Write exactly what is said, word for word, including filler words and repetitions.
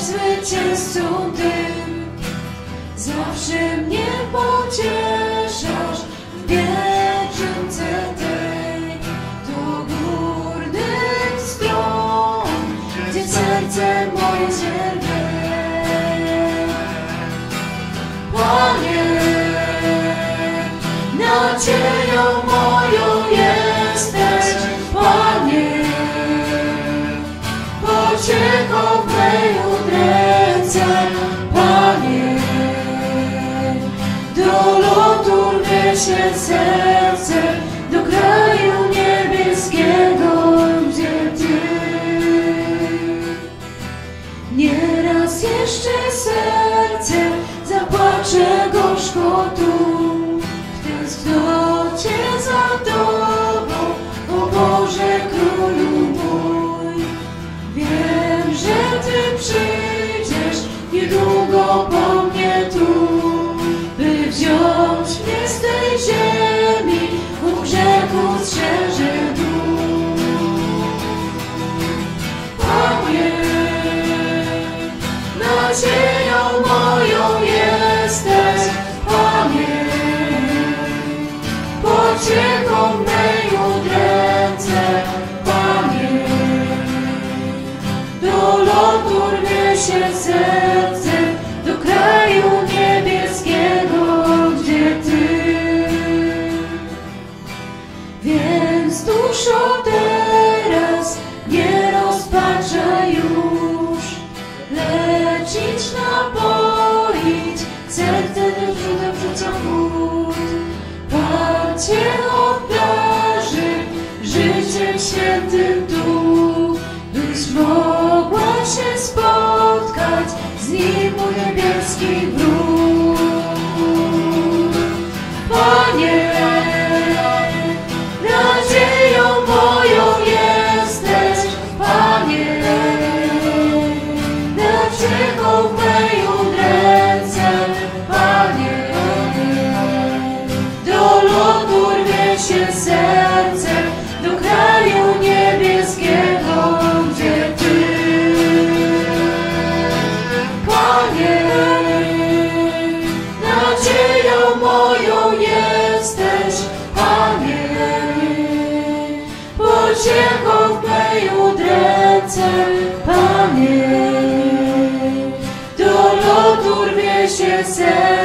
Zwycięzcą Ty zawsze mnie pocieszasz w pieczęce Tej do górnych stron, gdzie serce moje Cię wie. Panie, nadzieją moją jesteś, Panie, pociechą w mej Panie, do lotu rwie się serce, do kraju niebieskiego, gdzie Ty nieraz jeszcze serce zapłacze gorzko tu, w tęsknocie za Tobą, o Boże Królu mój. Wiem, że Ty przyjdziesz niedługo po mnie tu, by wziąć mnie z tej ziemi, od grzechu strzeży dół. Panie, nadzieją moją jesteś, Panie, pociechą mej od ręce, Panie, do lotu rwie się serce. Duszo teraz nie rozpaczę już, lecić, napoić, serce wrzutem wrzucam chód. Patrzcie obdarzy życiem świętym tu, byś mogła się spotkać z Nim u niebieskich wrót. Panie, serce do kraju niebieskiego, gdzie Ty, Panie, nadzieją moją jesteś, Panie, pociechą w mej udręce, Panie, do lotu rwie się serce.